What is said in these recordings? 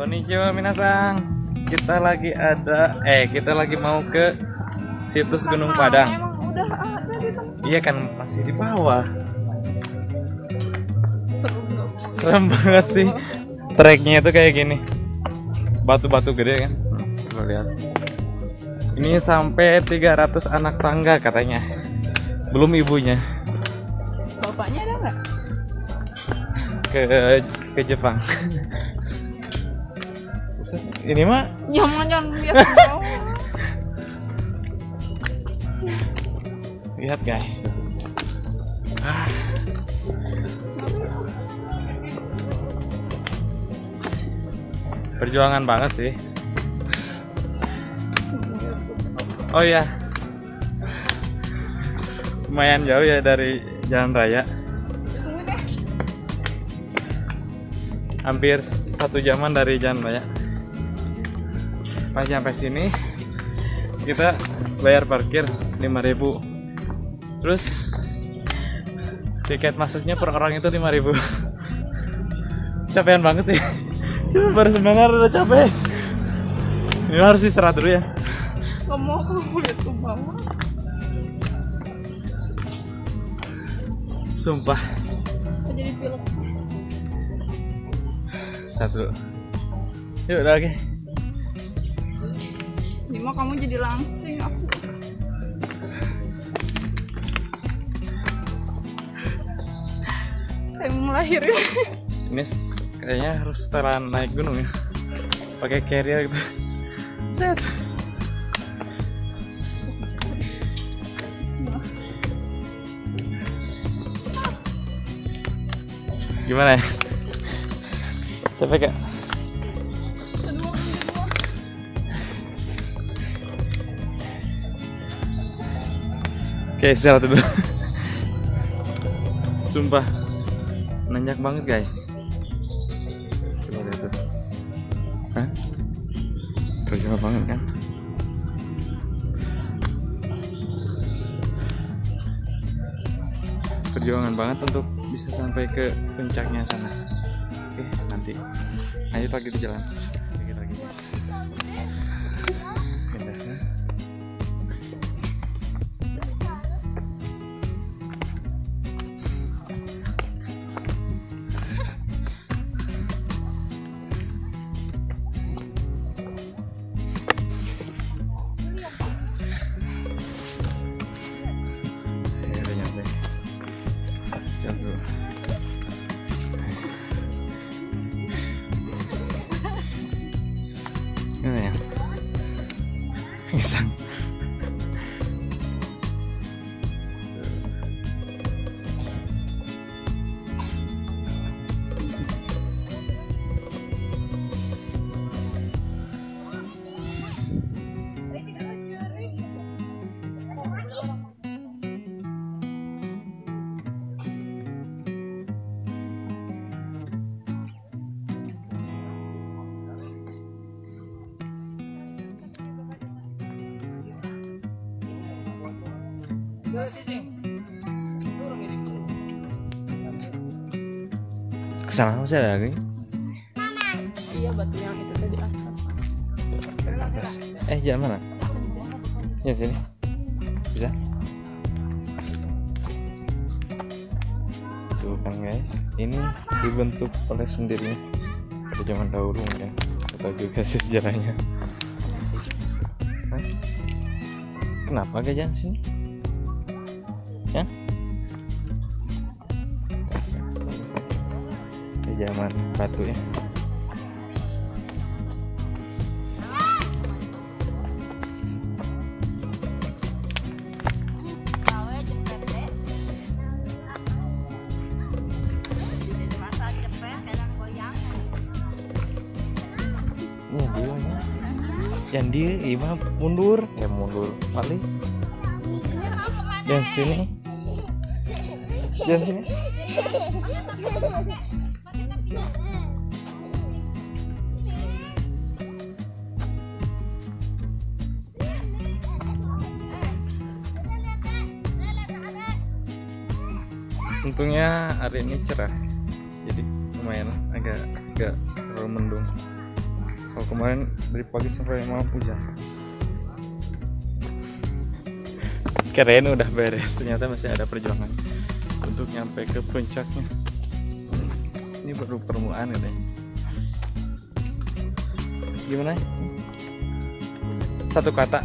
Konnichiwa minasang. Kita lagi mau ke situs Gunung Padang. Iya kan, masih di bawah. Serem banget sih. Treknya itu kayak gini. Batu-batu gede kan. Lo lihat. Ini sampai 300 anak tangga katanya. Belum ibunya. Bapaknya ada nggak? Ke Jepang. Ini mah nyaman-nyaman biasa. Lihat guys. Perjuangan banget sih. Oh iya. Lumayan jauh ya dari jalan raya. Hampir 1 jaman dari jalan raya. Pas sampai sini kita bayar parkir 5.000. Terus tiket masuknya per orang itu 5.000. Capean banget sih. Cuma baru sebentar udah capek. Ini harus istirahat dulu ya. Kamu lihat tuh mama. Sumpah. Jadi pilek. Satu. Yuk udah lagi. Mau kamu jadi langsing aku. Emang lahir ya. Ini kayaknya harus setelan naik gunung ya. Pakai carrier gitu. Set. Gimana ya? Capek gak? Oke, istirahat dulu. Sumpah nanjak banget guys. Coba lihat tuh. Hah? Terjauh banget kan? Perjuangan banget untuk bisa sampai ke puncaknya sana. Oke, nanti lanjut lagi di jalan. Lanjut lagi guys. Gimana ya? Ngesang. Kesana masih ada lagi? Mama. Iya, batu yang itu tadi angkat. Jalan mana? Ya sini. Bisa? Tuh kan guys, ini dibentuk oleh sendirinya pada zaman dahulu ya. Atau juga sih sejarahnya. Hah? Kenapa gak jalan sini? Ya, di zaman batu ya. Jangan dia imam mundur paling. Jangan sini. Jangan sini. Untungnya hari ini cerah, jadi lumayan agak terlalu mendung. Kalau kemarin dari pagi sampai malam hujan. Keren, udah beres. Ternyata masih ada perjuangan untuk nyampe ke puncaknya. Ini baru permulaan ini. Gimana? Satu kata.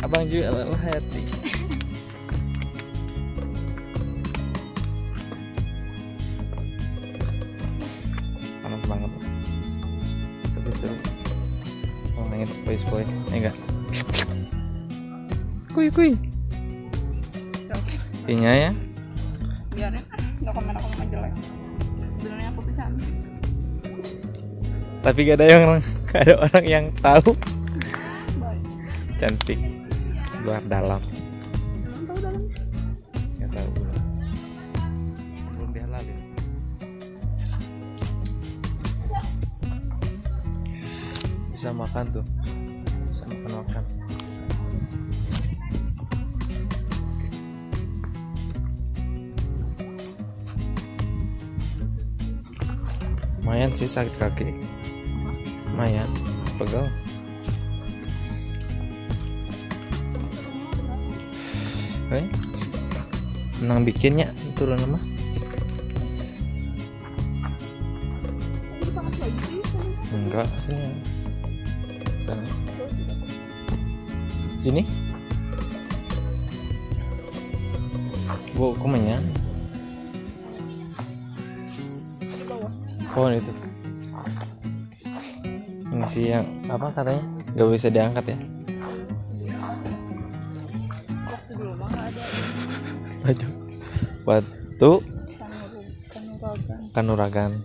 Abang juga lelah hati. Panas banget. Tapi seru. Oh, pengen pois-pois. Enggak. Kui-kui. Inya ya. Biarin ah, enggak komen-komen jelek. Sebenarnya aku tuh cantik. Tapi gak ada orang yang tahu. Cantik. Luar dalam. Nggak tahu belum. Belum dihalalin. Bisa makan tuh. Bisa makan. Lumayan sih sakit kaki. Lumayan pegel. Oke, menang bikinnya turun nama. Enggak ya. Sini. Wow, kok menyan? Pohon itu. Ini sih yang apa katanya? Gak bisa diangkat ya? Batu Kanuragan.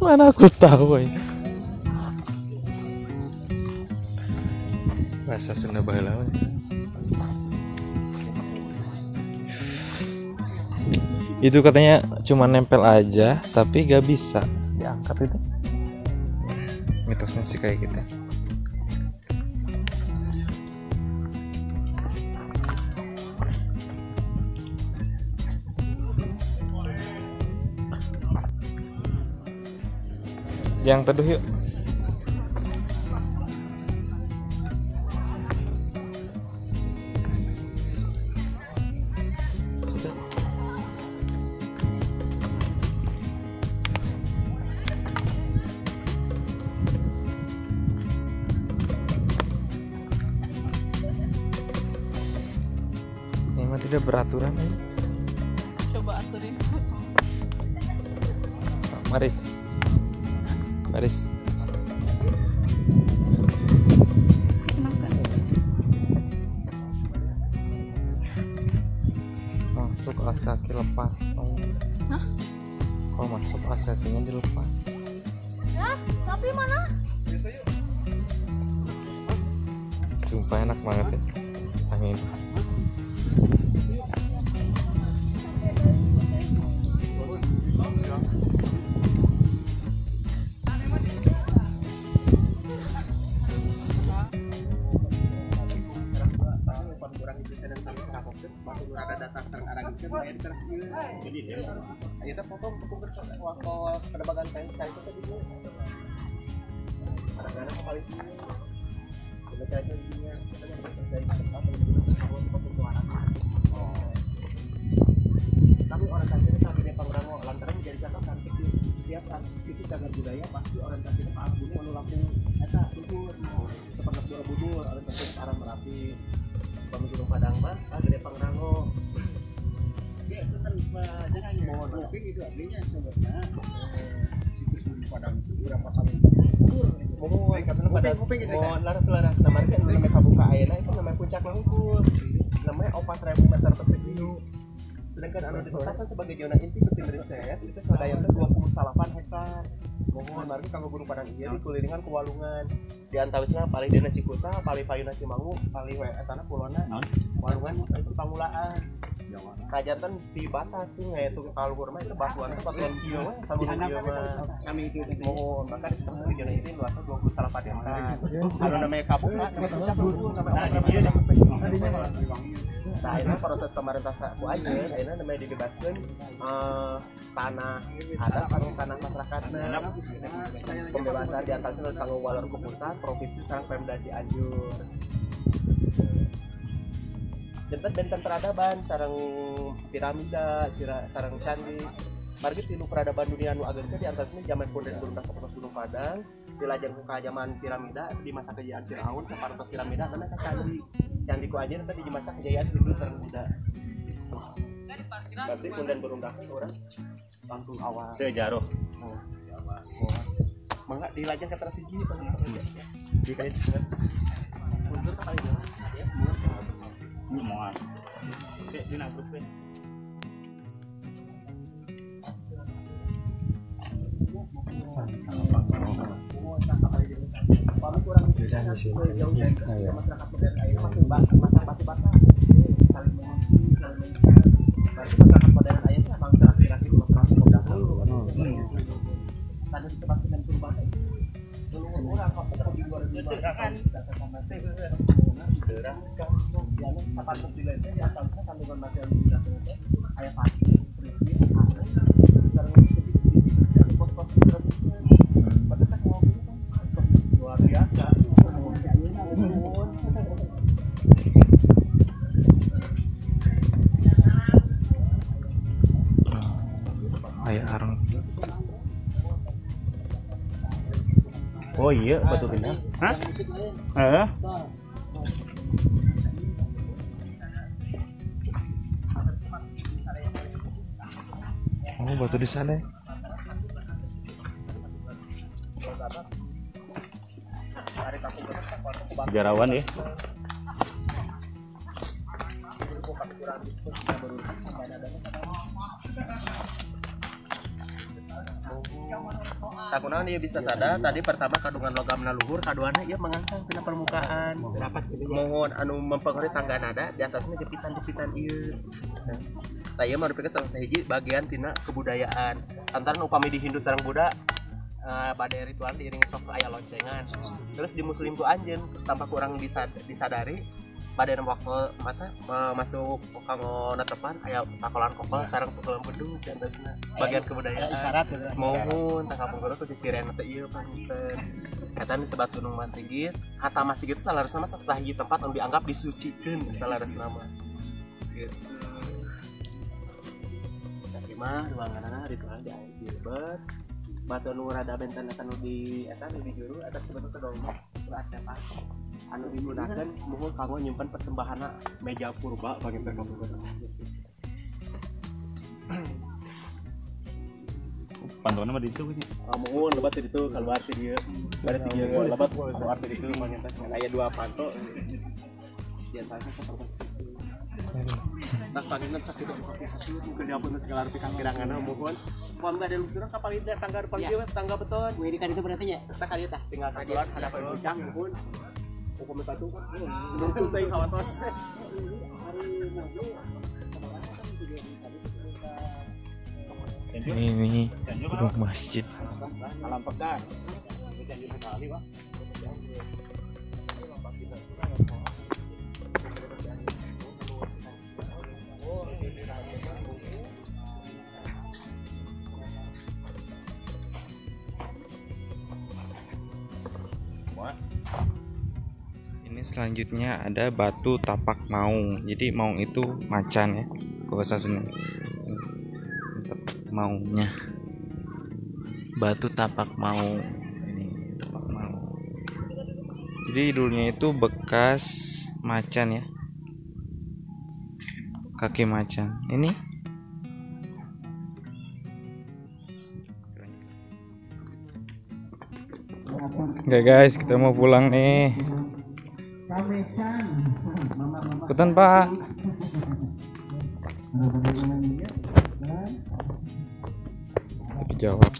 Mana aku tahu ini. Bahasa Sunda baheula. Itu katanya cuma nempel aja, tapi gak bisa diangkat itu. Mitosnya sih kayak gitu. Yang teduh yuk. Ini mah tidak beraturan ya. Coba aturin. Maris. Masuk alas kaki lepas. Oh. Hah? Kalau masuk alas kakinya dilepas. Hah? Tapi mana? Sumpah enak banget sih. Angin. Jadi foto tapi orientasinya sampai program lantaran jadi catatan setiap aktivitas cagar budaya pasti orientasinya Pak Abdul anu lampung eta subur sepenep Borobudur orientasi arah Merapi pami Gunung Padang mah gede pangrango ya itu kan jangan mau doping itu artinya sebenarnya situs Gunung Padang itu berapa kali mau ikatan Padang mau laras-laras namanya kan namanya kabuka ayeuna itu namanya puncak Langkur namanya 4000 meter persegi. Sedangkan anu ditetapkan sebagai zona inti penting riset, itu sadayana 28 hektar. Mohon margi kanggo Gunung Padang ieu dikulilingan ku walungan. Di antawisna palih dina Cikuta, palih payuna Cimangu, palih eta na pulona Walungan Cipangulaan. Kajatan dibatasi nggak itu kalau kurma itu batuan itu batuan kio ya salur kio sama itu mohon bahkan di jalan ini luasnya 20 salah padetan kalau namanya kabupaten terpecah dulu namanya dia yang saya proses pemerintah saku aja ini namanya dibebaskan tanah atas atau tanah masyarakatnya pembebasan diantaranya tanggung walur ke pusat provinsi sekarang Pemda Cianjur jentet benten peradaban sarang piramida sarang candi margi tilu peradaban dunia nu ageun di antaranya zaman Punden Berundak sapertos Gunung Padang dilajeng ka zaman piramida di masa kejayaan Firaun sapertos piramida kana ka candi ku anjeun teh di masa kejayaan dulu sareng Buddha gitu. Berarti Punden Berundak urang langsung awal sejarah mangga dilajeng ka terasi gini pangga dikait dengan unsur ka aja ya ngomongan. Dek dina grup we. Oh iya, batu bintang. Hah? Heeh. Oh, batu di sana. Jarawan ya. Takunan dia bisa sadar tadi pertama kandungan logam leluhur kaduana ia mengangkang ke permukaan mohon anu mempengaruhi tangga nada di atasnya jepitan-jepitan ieu. Nah, ieu mah rupikeun salah sahiji bagian tina kebudayaan. Antara upami di Hindu sareng Buddha badai ritual diiringi sok aya loncengan. Terus di muslim ku anjeun tanpa kurang disadari badai waktu mata masuk kanggo netepan aya pakolan-kokol sareng pukulan beduk dan terusna bagian kebudayaan isyarat mohon tangkap penggoro ku cicireun teh ieu panten kata disebut Gunung Masigit kata Masigit salaresna sasahiji tempat anu dianggap disucikeun salaresna mah gitu tapi mah ruanganna ritual di air jilbet batu anu rada benten eta nu di eta di juru eta sebetulna domba ada pas anu digunakan muhul kanggo nyimpen persembahan meja purba bagi perkabungan. Pantona mah ditu nya. Muhul lebat di ditu keluar ti dieu. Bari ti dieu lebat keluar ti ditu mah nyata aya dua panto. Di antaranya sapertos itu. Tak panginna sakit pake hati mungkin diapunten segala arti kakiranganna muhul. Pon gak ada lusuran kapal indah tangga depan dia tangga beton. Wih kan itu berarti nya. Tak kali tah tinggal keluar hadapan bujang muhul. Hukum itu menurut saya khawatir ini gedung masjid malam pekan selanjutnya ada batu tapak maung. Jadi maung itu macan ya. Bahasa Sunda. Maungnya. Batu tapak maung. Ini tapak maung. Jadi dulunya itu bekas macan ya. Kaki macan. Ini oke guys, kita mau pulang nih. Ketan Pak. Tapi jawab.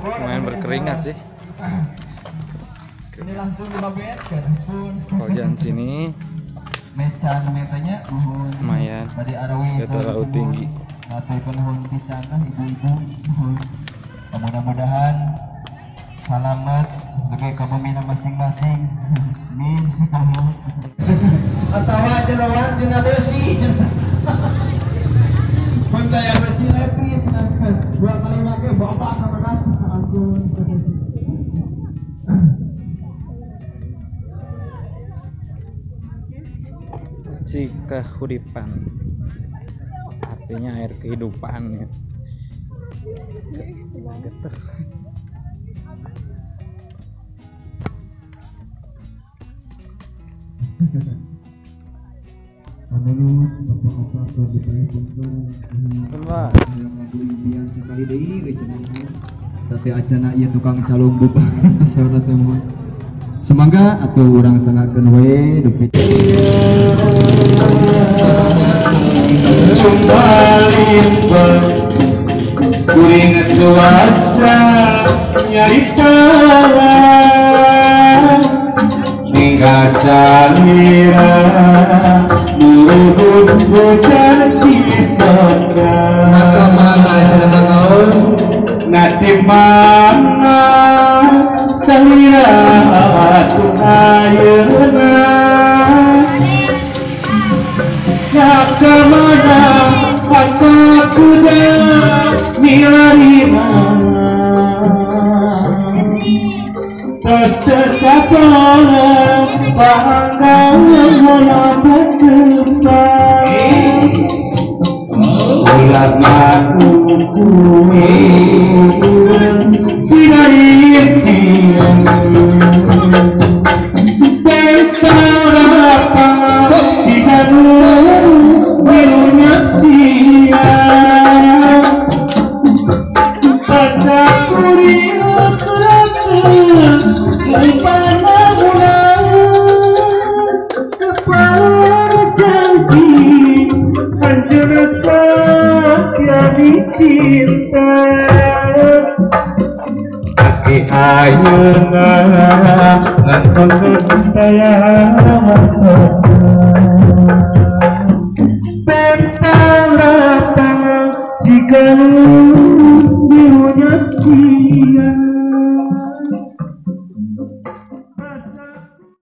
Lumayan berkeringat sih. Ini langsung hujan sini. Lumayan. Gak terlalu tinggi. Mudah-mudahan selamat sebagai kebuminan masing-masing. Min. Atau aja lawan dengan besi. Bentar ya besi lepis. Dua kali lagi bapak sama nas. Jika hudipan, artinya air kehidupan ya. Getar. Tukang calung bupa. Semoga atau orang sangatkan we dupi. Kuring kuasa nyarita hingga salira buruk bocah kisahnya nakamana cerita kau nanti mana salira tuh airnya nakamana aku kuda milarima terus tersapalah bahkan menolak berdebar ulat manusia tidak ingin bersalah si kamu minyak siang. Cinta kaki airnya nonton ke kita yang